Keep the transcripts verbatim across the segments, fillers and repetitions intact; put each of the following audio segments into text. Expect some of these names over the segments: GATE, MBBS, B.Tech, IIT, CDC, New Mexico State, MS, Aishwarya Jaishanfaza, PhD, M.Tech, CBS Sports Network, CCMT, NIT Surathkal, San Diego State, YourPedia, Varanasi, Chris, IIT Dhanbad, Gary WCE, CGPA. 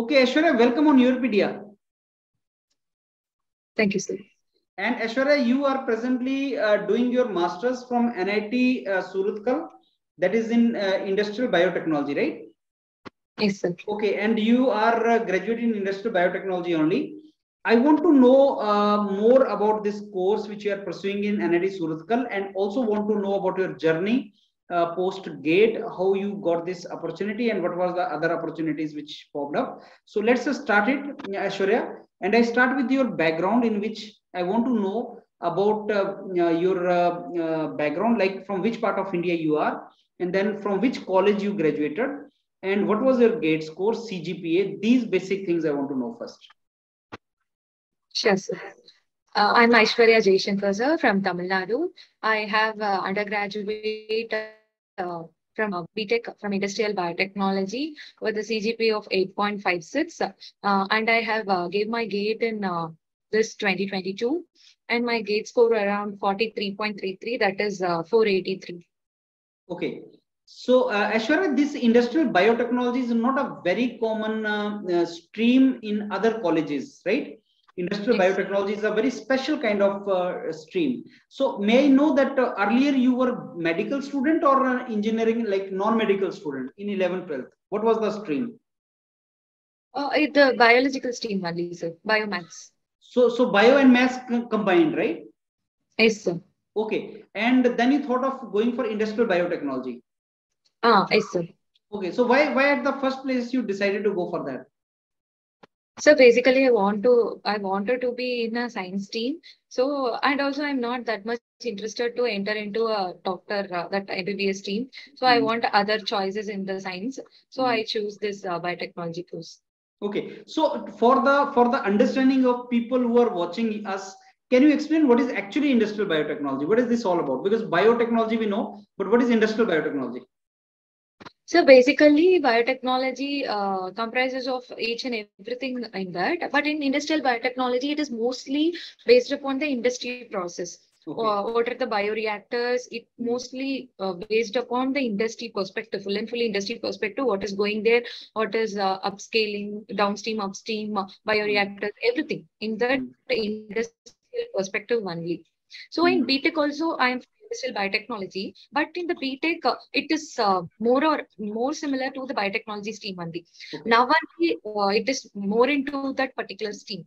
Okay, Aishwarya, welcome on YourPedia. Thank you, sir. And Aishwarya, you are presently uh, doing your masters from N I T uh, Surathkal, that is in uh, industrial biotechnology, right? Yes, sir. Okay, and you are uh, graduate in industrial biotechnology only. I want to know uh, more about this course which you are pursuing in N I T Surathkal, and also want to know about your journey Uh, post-GATE, how you got this opportunity and what was the other opportunities which popped up. So let's just start it, Aishwarya. And I start with your background, in which I want to know about uh, your uh, uh, background, like from which part of India you are, and then from which college you graduated, and what was your GATE score, C G P A. These basic things I want to know first. Sure, sir. Uh, I'm Aishwarya Jaishanfaza from Tamil Nadu. I have uh, undergraduate uh, from uh, B.Tech from Industrial Biotechnology with a C G P A of eight point five six, uh, and I have uh, gave my GATE in uh, this twenty twenty-two, and my GATE score around forty-three point three three, that is uh, four eighty-three. Okay, so uh, Aishwarya, this industrial biotechnology is not a very common uh, uh, stream in other colleges, right? Industrial biotechnology is a very special kind of uh, stream. So may I know that uh, earlier you were medical student or an engineering, like non-medical student in eleventh, twelfth? What was the stream? Uh, the biological stream only, sir. Biomaths. So, so bio and maths combined, right? Yes, sir. Okay. And then you thought of going for industrial biotechnology? Ah, uh, yes, sir. Okay. So why, why at the first place you decided to go for that? So basically, I want to, I wanted to be in a science team. So, and also I'm not that much interested to enter into a doctor, uh, that M B B S team. So mm-hmm. I want other choices in the science. So mm-hmm. I choose this uh, biotechnology course. Okay. So for the, for the understanding of people who are watching us, can you explain what is actually industrial biotechnology? What is this all about? Because biotechnology we know, but what is industrial biotechnology? So basically, biotechnology uh, comprises of each and everything in that. But in industrial biotechnology, it is mostly based upon the industry process. Okay. Uh, what are the bioreactors? It mostly uh, based upon the industry perspective, full and full industry perspective, what is going there, what is uh, upscaling, downstream, upstream, uh, bioreactors, everything in that industrial perspective only. So in B.Tech also, I am industrial biotechnology, but in the B.Tech, uh, it is uh, more or more similar to the biotechnology stream only. Okay. Now, uh, it is more into that particular stream.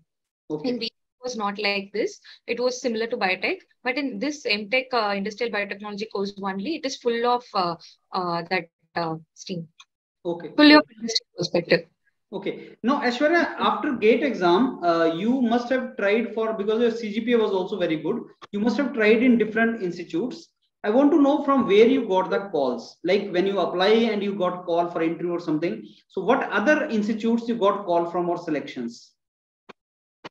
Okay. In B.Tech, it was not like this. It was similar to biotech, but in this M.Tech, uh, industrial biotechnology course only, it is full of uh, uh, that uh, stream. Okay. Full of industry perspective. Okay. Now, Aishwarya, after GATE exam, uh, you must have tried for, because your C G P A was also very good, you must have tried in different institutes. I want to know from where you got the calls, like when you apply and you got call for interview or something. So what other institutes you got call from or selections?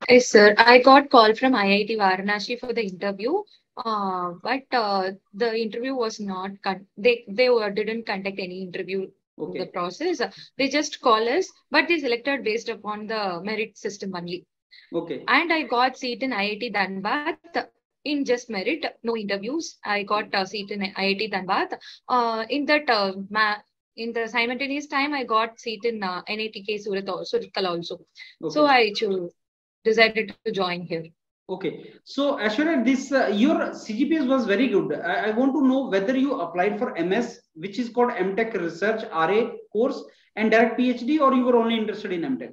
Yes, sir. I got call from I I T Varanasi for the interview. Uh, but uh, the interview was not, they, they were, didn't conduct any interview. Okay. The process, they just call us, but they selected based upon the merit system only. Okay. And I got seat in I I T Dhanbad in just merit, no interviews. I got a seat in I I T Dhanbad. Uh, in that, uh, in the simultaneous time, I got seat in uh, N I T K Surat Surathkal also. Okay. So I chose, decided to join here. Okay. So Aishwarya, this uh, your C G P A was very good. I, I want to know whether you applied for M S, which is called M.Tech Research R A course, and direct PhD, or you were only interested in M.Tech?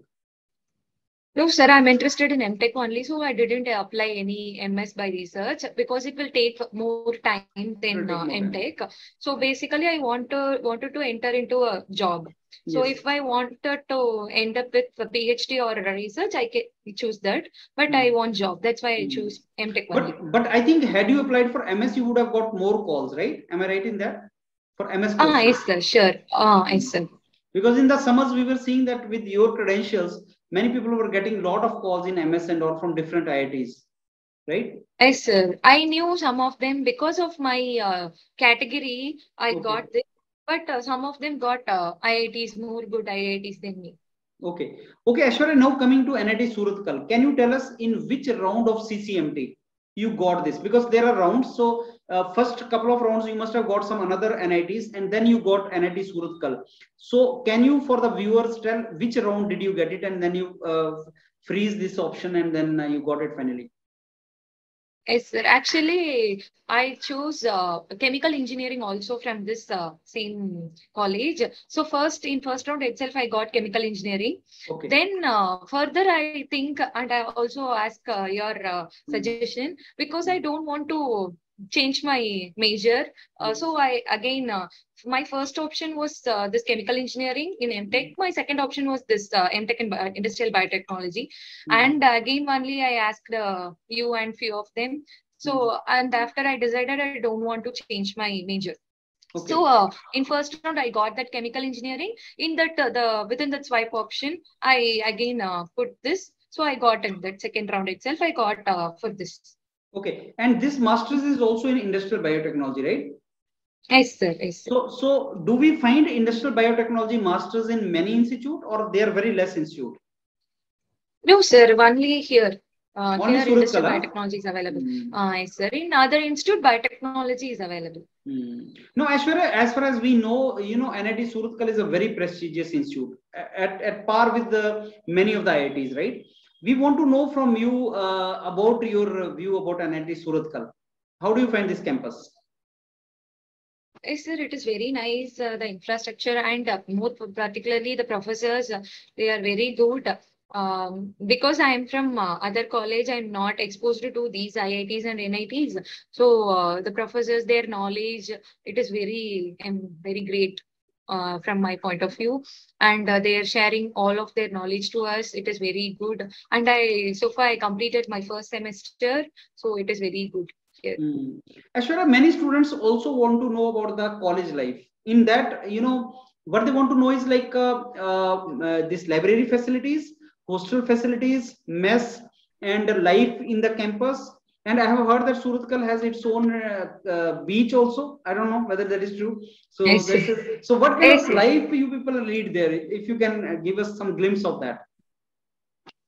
No, sir, I'm interested in M.Tech only, so I didn't apply any M S by research because it will take more time than uh, M.Tech. So basically, I want to, wanted to enter into a job. So yes. If I wanted to end up with a PhD or a research, I can choose that. But mm. I want job. That's why I choose M.Tech. But, but I think had you applied for M S, you would have got more calls, right? Am I right in that? For M S calls? Ah, yes, sir. Sure. Ah, yes, sir. Because in the summers, we were seeing that with your credentials, many people were getting a lot of calls in M S and or from different I I Ts. Right? Yes, sir. I knew some of them because of my uh, category. I okay. got this. But uh, some of them got uh, I I Ts, more good I I Ts than me. Okay. Okay, Aishwarya, now coming to N I T Surathkal. Can you tell us in which round of C C M T you got this, because there are rounds. So uh, first couple of rounds you must have got some another N I Ts, and then you got N I T Surathkal. So can you, for the viewers, tell which round did you get it, and then you uh, freeze this option, and then uh, you got it finally? Yes, sir. Actually, I chose uh, chemical engineering also from this uh, same college. So first, in first round itself, I got chemical engineering. Okay. Then uh, further, I think, and I also ask uh, your uh, suggestion, because I don't want to change my major. Uh, so I, again, uh, my first option was uh, this chemical engineering in M Tech. My second option was this uh, M Tech in Bi industrial biotechnology. Mm-hmm. And again, only I asked uh, you and few of them. So, mm-hmm. and after I decided I don't want to change my major. Okay. So uh, in first round, I got that chemical engineering. In that, uh, the within that swipe option, I again uh, put this. So I got in that second round itself, I got uh, for this. Okay. And this master's is also in industrial biotechnology, right? Yes, sir. Yes, sir. So, so do we find industrial biotechnology masters in many institutes, or they are very less institute? No, sir. Only here. Uh, Only here industrial biotechnology is available. Mm. Uh, yes, sir. In other institute, biotechnology is available. Mm. No, Aishwarya, as far as we know, you know, N I T Surathkal is a very prestigious institute, at, at par with the many of the I I Ts, right? We want to know from you uh, about your view about N I T Surathkal. How do you find this campus? Yes, sir, it is very nice, uh, the infrastructure, and uh, more particularly the professors, uh, they are very good. Um, because I am from uh, other college, I am not exposed to these I I Ts and N I Ts. So uh, the professors, their knowledge, it is very, um, very great. Uh, from my point of view, and uh, they are sharing all of their knowledge to us. It is very good, and I so far I completed my first semester, so it is very good here. Mm. Aishwarya, many students also want to know about the college life. In that, you know, what they want to know is like uh, uh, uh, this library facilities, hostel facilities, mess, and life in the campus. And I have heard that Surathkal has its own uh, uh, beach also. I don't know whether that is true. So, yes, this is, so what kind yes, of life you people lead there? If you can give us some glimpse of that.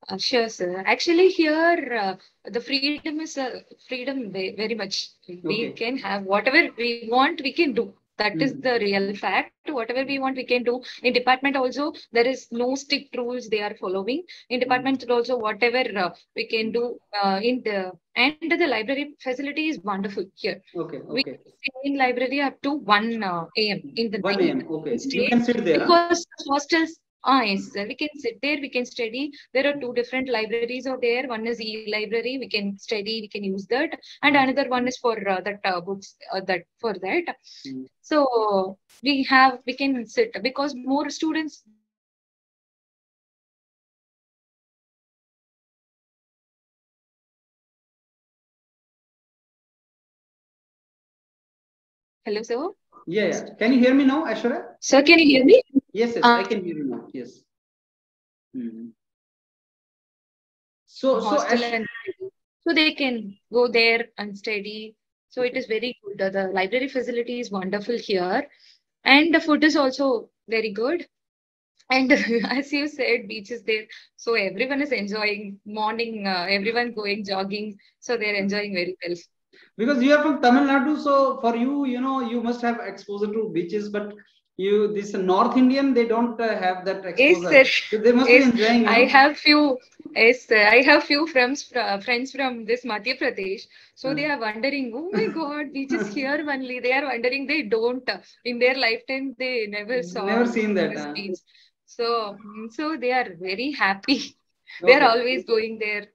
Uh, sure, sir. Actually, here uh, the freedom is uh, freedom very, very much. Okay. We can have whatever we want. We can do. That mm-hmm. is the real fact. Whatever we want, we can do. In department also, there is no strict rules they are following. In department mm-hmm. also, whatever uh, we can do uh, in the and the library facility is wonderful here. Okay, okay. We can stay in library up to one A M in the one A M Okay. Stay. You can sit there. Because huh? hostels. Ah, yes, sir. We can sit there, we can study. There are two different libraries over there. One is e-library, we can study, we can use that. And another one is for uh, that uh, books, uh, that for that. Mm. So we have, we can sit because more students. Hello, sir. Yeah, yeah. Can you hear me now, Aishwarya? Sir, can you hear me? Yes, yes, uh, I can hear you now. Yes. Mm-hmm. So, so, and, so they can go there and study. So it is very good. The, the library facility is wonderful here, and the food is also very good. And as you said, beach is there. So everyone is enjoying morning. Uh, everyone going jogging. So they are enjoying very well. Because you are from Tamil Nadu, so for you, you know, you must have exposure to beaches, but. You, this North Indian, they don't uh, have that exposure. Yes, sir. So they must yes. be enjoying. You know? I have few, yes, sir. I have few friends, uh, friends from this Madhya Pradesh. So mm. they are wondering, oh my God, beaches here only. They are wondering, they don't, uh, in their lifetime, they never saw. Never seen that. Huh? So, so they are very happy. They are okay. always going there,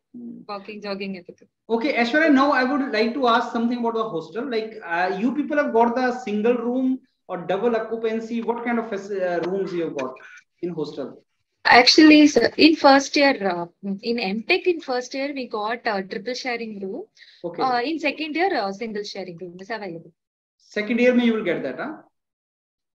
walking, jogging, everything. Okay, Aishwarya, now I would like to ask something about the hostel. Like uh, you people have got the single room or double occupancy. What kind of uh, rooms you have got in hostel? Actually, sir, in first year, uh, in M Tech, in first year, we got a uh, triple sharing room. Okay. Uh, in second year, uh, single sharing room is available. Second year, you will get that, huh?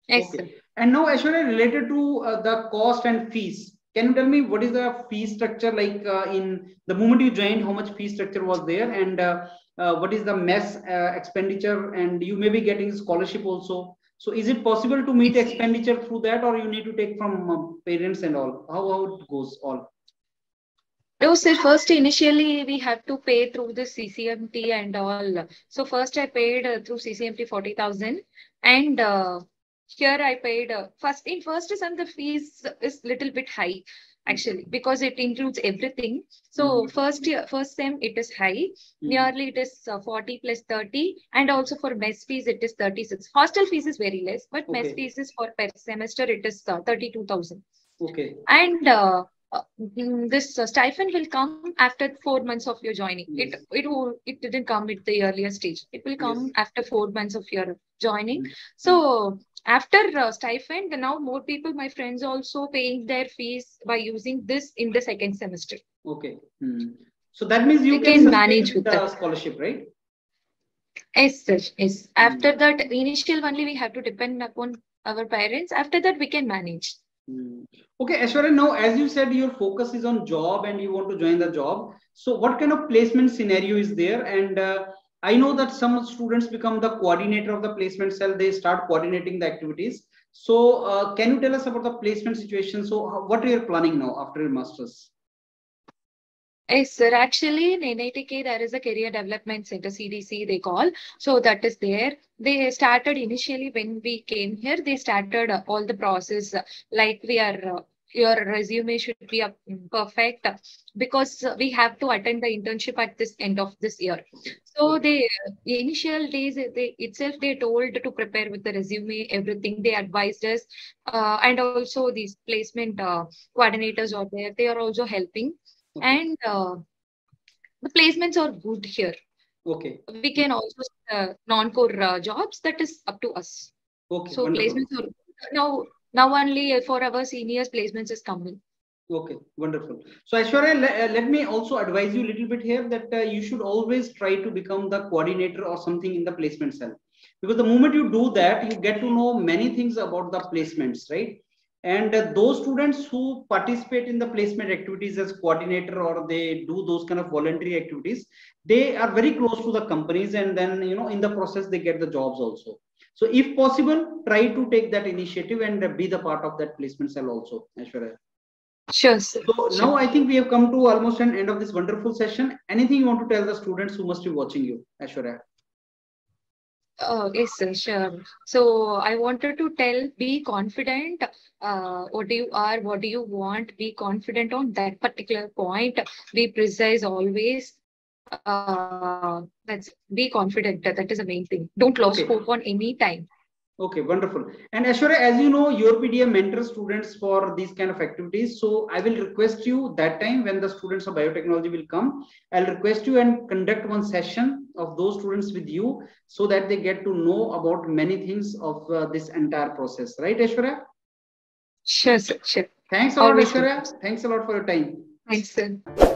Yes, okay. sir. And now, Aishwarya, related to uh, the cost and fees, can you tell me what is the fee structure like uh, in the moment you joined, how much fee structure was there, and uh, uh, what is the mess uh, expenditure, and you may be getting scholarship also. So is it possible to meet expenditure through that, or you need to take from uh, parents and all? How, how it goes all? No, sir. First, initially, we have to pay through the C C M T and all. So first, I paid uh, through C C M T forty thousand. And uh, here I paid, uh, first in first sem, the fees is little bit high, actually, because it includes everything. So mm-hmm. first year, first sem, it is high. Mm-hmm. Nearly it is uh, forty plus thirty. And also for mess fees, it is thirty-six. Hostel fees is very less, but okay. mess fees is for per semester, it is uh, thirty-two thousand. Okay. And... Uh, Uh, this uh, stipend will come after four months of your joining. Yes. It it will, it didn't come at the earlier stage. It will come yes. after four months of your joining. Mm-hmm. So after uh, stipend, now more people, my friends, also paying their fees by using this in the second semester. Okay. Mm-hmm. So that means you can, can manage with the scholarship, right? Yes, sir. Yes. Mm-hmm. After that initial only we have to depend upon our parents. After that we can manage. Okay, Aishwarya, now as you said, your focus is on job and you want to join the job. So what kind of placement scenario is there? And uh, I know that some students become the coordinator of the placement cell. They start coordinating the activities. So uh, can you tell us about the placement situation? So how, what are you planning now after your master's? Yes, sir. Actually, in N I T K, there is a career development center, C D C, they call. So that is there. They started initially when we came here, they started uh, all the process uh, like we are, uh, your resume should be uh, perfect uh, because uh, we have to attend the internship at this end of this year. So they, uh, the initial days they, itself, they told to prepare with the resume, everything they advised us. Uh, and also these placement uh, coordinators are there. They are also helping. Okay. And uh, the placements are good here. Okay. We can also uh, non-core uh, jobs. That is up to us. Okay. So wonderful. Placements are now now only for our seniors. Placements is coming. Okay. Wonderful. So Aishwarya, le let me also advise you a little bit here that uh, you should always try to become the coordinator or something in the placement cell, because the moment you do that, you get to know many things about the placements, right? And uh, those students who participate in the placement activities as coordinator, or they do those kind of voluntary activities, they are very close to the companies, and then, you know, in the process, they get the jobs also. So if possible, try to take that initiative and uh, be the part of that placement cell also, Aishwarya. Sure, sir. So sure. Now I think we have come to almost an end of this wonderful session. Anything you want to tell the students who must be watching you, Aishwarya? Oh, yes, sir, sure. So I wanted to tell, be confident. Uh, what do you are, what do you want? Be confident on that particular point. Be precise always. Uh, that's be confident. That is the main thing. Don't lose okay. hope on any time. Okay, wonderful. And Aishwarya, as you know, YourPedia mentors students for these kind of activities. So I will request you that time when the students of biotechnology will come, I'll request you and conduct one session of those students with you so that they get to know about many things of uh, this entire process. Right, Aishwarya? Sure, sure. Thanks a lot, Aishwarya. Thanks a lot for your time. Thanks, sir.